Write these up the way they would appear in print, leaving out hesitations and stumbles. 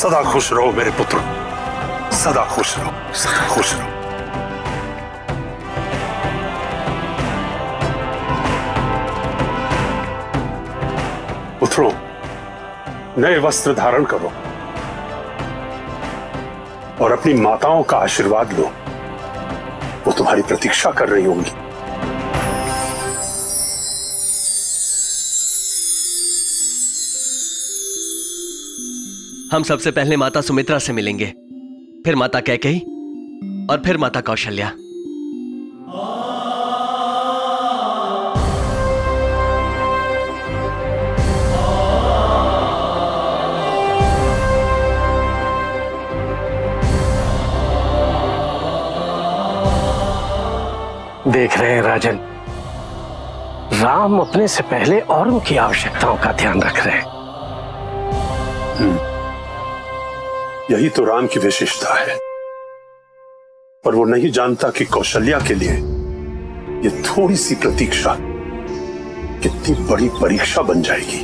सदा खुश रहो मेरे पुत्र, सदा खुश रहो, सदा खुश रहो। पुत्रों, नए वस्त्र धारण करो और अपनी माताओं का आशीर्वाद लो, वो तुम्हारी प्रतीक्षा कर रही होंगी। हम सबसे पहले माता सुमित्रा से मिलेंगे, फिर माता कैकेयी और फिर माता कौशल्या। देख रहे हैं राजन, राम अपने से पहले औरों की आवश्यकताओं का ध्यान रख रहे हैं। यही तो राम की विशेषता है, पर वो नहीं जानता कि कौशल्या के लिए ये थोड़ी सी प्रतीक्षा कितनी बड़ी परीक्षा बन जाएगी।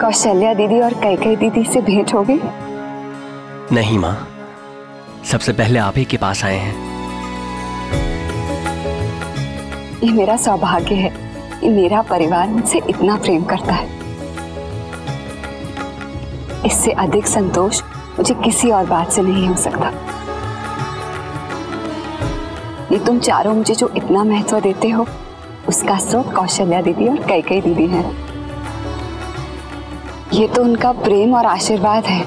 कौशल्या दीदी और कैकेयी दीदी से भेंट हो गई? नहीं माँ, सबसे पहले आप ही के पास आए हैं। ये मेरा सौभाग्य है कि मेरा परिवार मुझसे इतना प्रेम करता है। इससे अधिक संतोष मुझे किसी और बात से नहीं हो सकता। ये तुम चारों मुझे जो इतना महत्व देते हो, उसका स्रोत कौशल्या दीदी और कैकेयी दीदी है। ये तो उनका प्रेम और आशीर्वाद है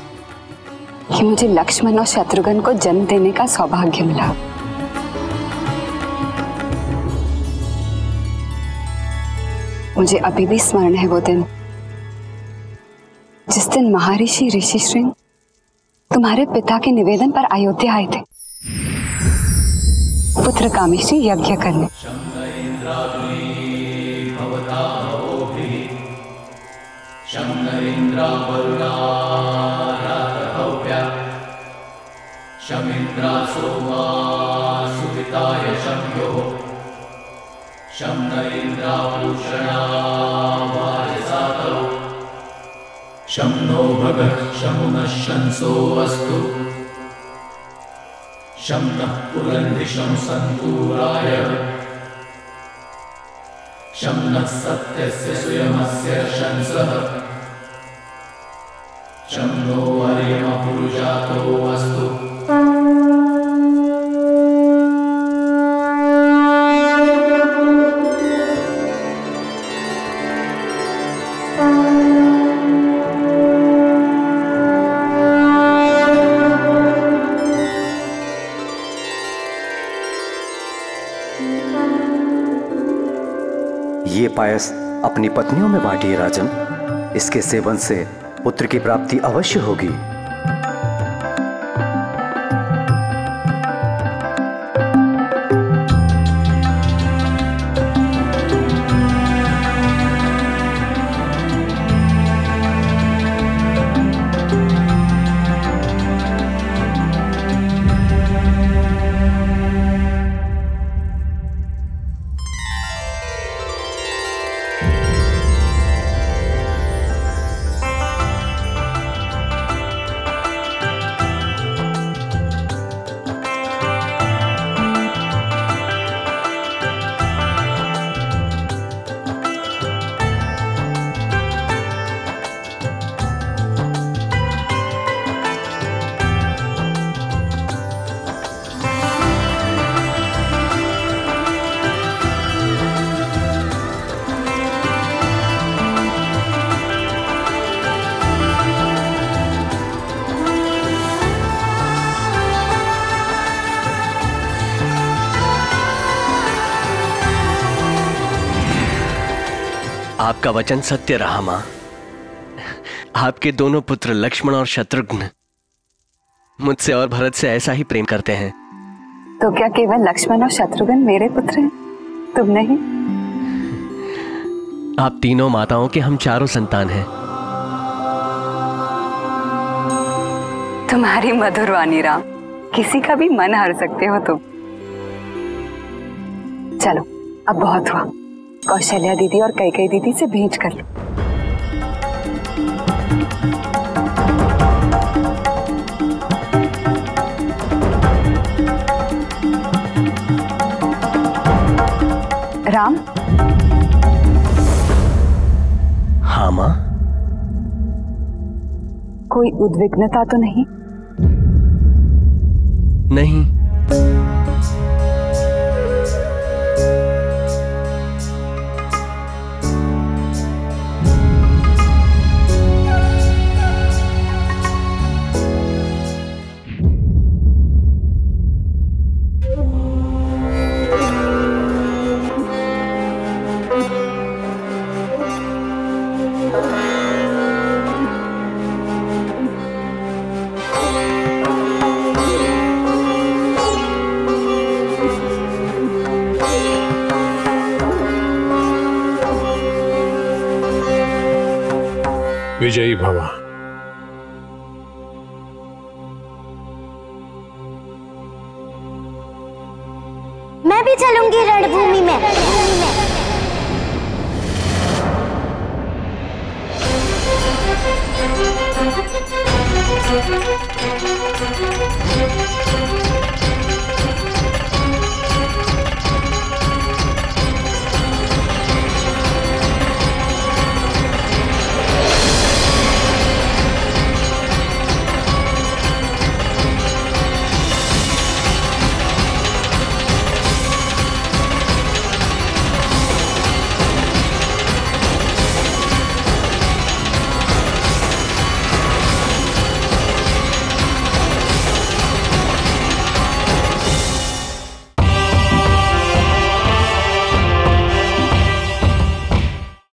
कि मुझे लक्ष्मण और शत्रुघ्न को जन्म देने का सौभाग्य मिला। मुझे अभी भी स्मरण है वो दिन, जिस दिन महर्षि ऋषिशृंग तुम्हारे पिता के निवेदन पर अयोध्या आए थे। पुत्र कामी से यज्ञ करने। शम नो भग शमुन शंसो अस्तु शम नः पुरंदिशं संतूराय शम नः सत्यस्य सुयमस्य शंसः शम नो अर्यम पुरुषातो अस्तु। ये पायस अपनी पत्नियों में बांटिए राजन, इसके सेवन से पुत्र की प्राप्ति अवश्य होगी। आपका वचन सत्य रहा मां। आपके दोनों पुत्र लक्ष्मण और शत्रुघ्न मुझसे और भरत से ऐसा ही प्रेम करते हैं। तो क्या केवल लक्ष्मण और शत्रुघ्न मेरे पुत्र हैं, तुम नहीं? आप तीनों माताओं के हम चारों संतान हैं। तुम्हारी मधुर वाणी राम, किसी का भी मन हार सकते हो तुम। चलो अब बहुत हुआ, कौशल्या दीदी और कैकेयी दीदी से भेंट कर लो। राम। हाँ मां। कोई उद्विग्नता तो नहीं? नहीं। विजयी भवा। मैं भी चलूंगी रणभूमि में।